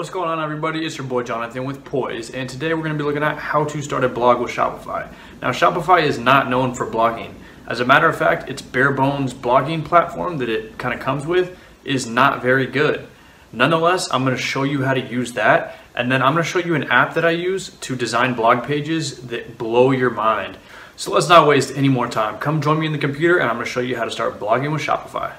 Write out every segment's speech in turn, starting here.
What's going on, everybody? It's your boy Jonathan with Poise, and today we're going to be looking at how to start a blog with Shopify. Now, Shopify is not known for blogging. As a matter of fact, its bare bones blogging platform that it kind of comes with is not very good. Nonetheless, I'm going to show you how to use that, and then I'm going to show you an app that I use to design blog pages that blow your mind. So let's not waste any more time. Come join me in the computer, and I'm going to show you how to start blogging with Shopify.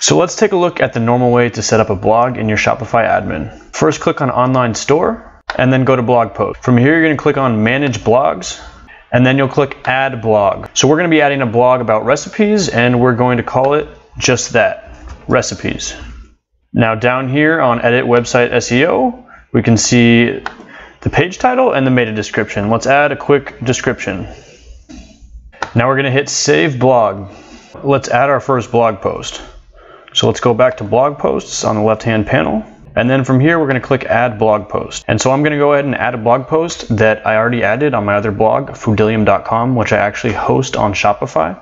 So let's take a look at the normal way to set up a blog in your Shopify admin. First, click on Online Store and then go to Blog Post. From here, you're going to click on Manage Blogs and then you'll click Add Blog. So we're going to be adding a blog about recipes and we're going to call it just that, recipes. Now down here on Edit Website SEO, we can see the page title and the meta description. Let's add a quick description. Now we're going to hit Save Blog. Let's add our first blog post. So let's go back to blog posts on the left-hand panel. And then from here, we're going to click add blog post. And so I'm going to go ahead and add a blog post that I already added on my other blog, foodilium.com, which I actually host on Shopify.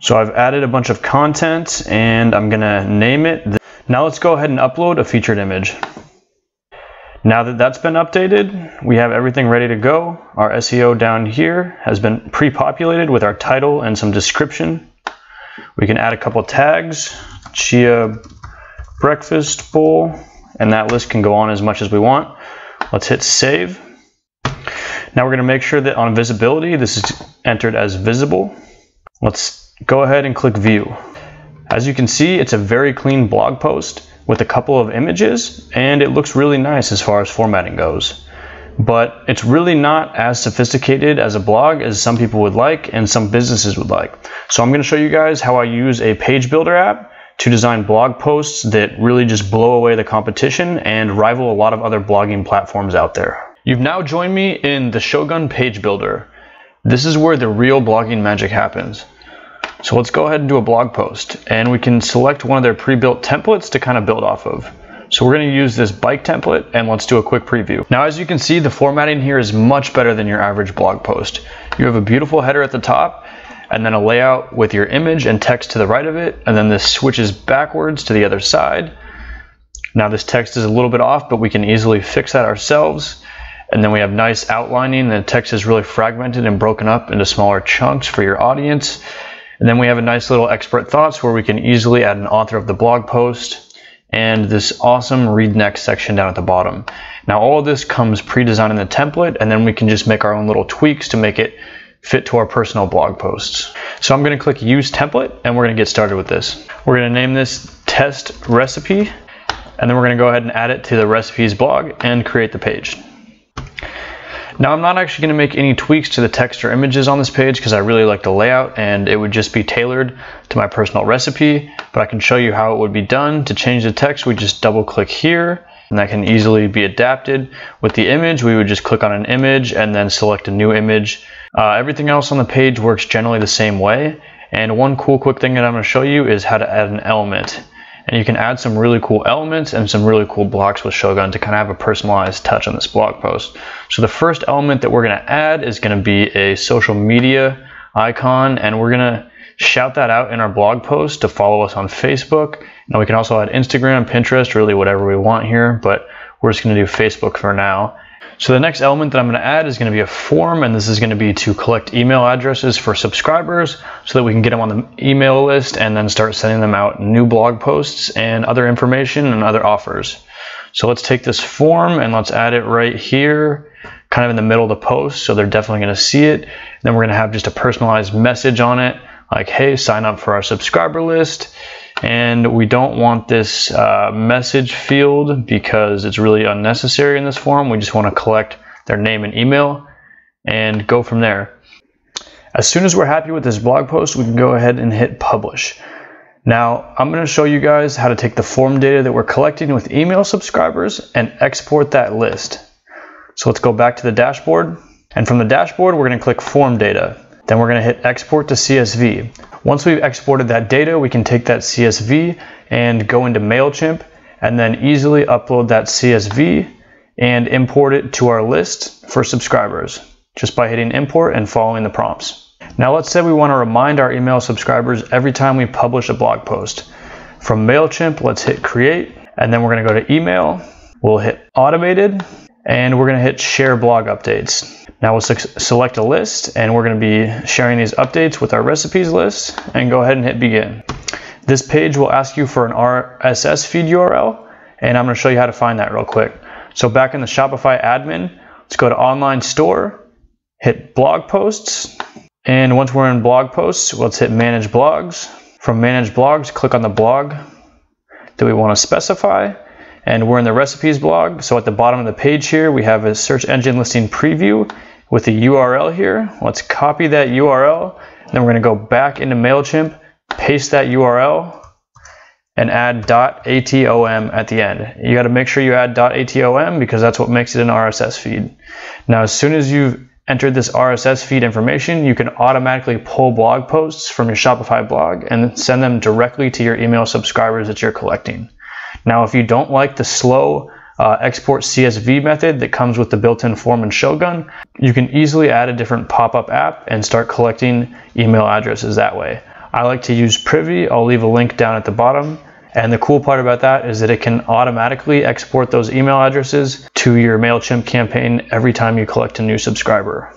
So I've added a bunch of content and I'm going to name it. Now let's go ahead and upload a featured image. Now that that's been updated, we have everything ready to go. Our SEO down here has been pre-populated with our title and some description. We can add a couple tags, chia breakfast bowl, and that list can go on as much as we want. Let's hit save. Now we're going to make sure that on visibility, this is entered as visible. Let's go ahead and click view. As you can see, it's a very clean blog post with a couple of images, and it looks really nice as far as formatting goes. But it's really not as sophisticated as a blog as some people would like and some businesses would like. So I'm going to show you guys how I use a page builder app to design blog posts that really just blow away the competition and rival a lot of other blogging platforms out there. You've now joined me in the Shogun Page Builder. This is where the real blogging magic happens. So let's go ahead and do a blog post, and we can select one of their pre-built templates to kind of build off of. So we're going to use this bike template and let's do a quick preview. Now, as you can see, the formatting here is much better than your average blog post. You have a beautiful header at the top and then a layout with your image and text to the right of it. And then this switches backwards to the other side. Now this text is a little bit off, but we can easily fix that ourselves. And then we have nice outlining. The text is really fragmented and broken up into smaller chunks for your audience. And then we have a nice little expert thoughts where we can easily add an author of the blog post and this awesome read next section down at the bottom. Now all of this comes pre-designed in the template, and then we can just make our own little tweaks to make it fit to our personal blog posts. So I'm going to click use template and we're going to get started with this. We're going to name this test recipe, and then we're going to go ahead and add it to the recipes blog and create the page. Now I'm not actually going to make any tweaks to the text or images on this page because I really like the layout and it would just be tailored to my personal recipe, but I can show you how it would be done. To change the text, we just double click here and that can easily be adapted. With the image, we would just click on an image and then select a new image. Everything else on the page works generally the same way. And one cool quick thing that I'm going to show you is how to add an element. And you can add some really cool elements and some really cool blocks with Shogun to kind of have a personalized touch on this blog post. So the first element that we're going to add is going to be a social media icon, and we're going to shout that out in our blog post to follow us on Facebook. Now we can also add Instagram, Pinterest, really whatever we want here, but we're just going to do Facebook for now. So the next element that I'm going to add is going to be a form, and this is going to be to collect email addresses for subscribers so that we can get them on the email list and then start sending them out new blog posts and other information and other offers. So let's take this form and let's add it right here, kind of in the middle of the post, so they're definitely going to see it. And then we're going to have just a personalized message on it, like, hey, sign up for our subscriber list. And we don't want this message field because it's really unnecessary in this form. We just want to collect their name and email and go from there. As soon as we're happy with this blog post, we can go ahead and hit publish. Now, I'm going to show you guys how to take the form data that we're collecting with email subscribers and export that list. So let's go back to the dashboard. And from the dashboard, we're going to click form data. Then we're going to hit export to CSV. Once we've exported that data, we can take that CSV and go into MailChimp and then easily upload that CSV and import it to our list for subscribers just by hitting import and following the prompts. Now let's say we want to remind our email subscribers every time we publish a blog post. From MailChimp, let's hit create, and then we're going to go to email We'll hit automated, and we're gonna hit share blog updates. Now we'll select a list, and we're gonna be sharing these updates with our recipes list, and go ahead and hit begin. This page will ask you for an RSS feed URL, and I'm gonna show you how to find that real quick. So back in the Shopify admin, let's go to online store, hit blog posts, and once we're in blog posts, let's hit manage blogs. From manage blogs, click on the blog that we wanna specify, and we're in the recipes blog. So at the bottom of the page here, we have a search engine listing preview with a URL here. Let's copy that URL, then we're gonna go back into MailChimp, paste that URL, and add .atom at the end. You gotta make sure you add .atom because that's what makes it an RSS feed. Now, as soon as you've entered this RSS feed information, you can automatically pull blog posts from your Shopify blog and send them directly to your email subscribers that you're collecting. Now, if you don't like the slow export CSV method that comes with the built-in form in Shogun, you can easily add a different pop-up app and start collecting email addresses that way. I like to use Privy. I'll leave a link down at the bottom. And the cool part about that is that it can automatically export those email addresses to your MailChimp campaign every time you collect a new subscriber.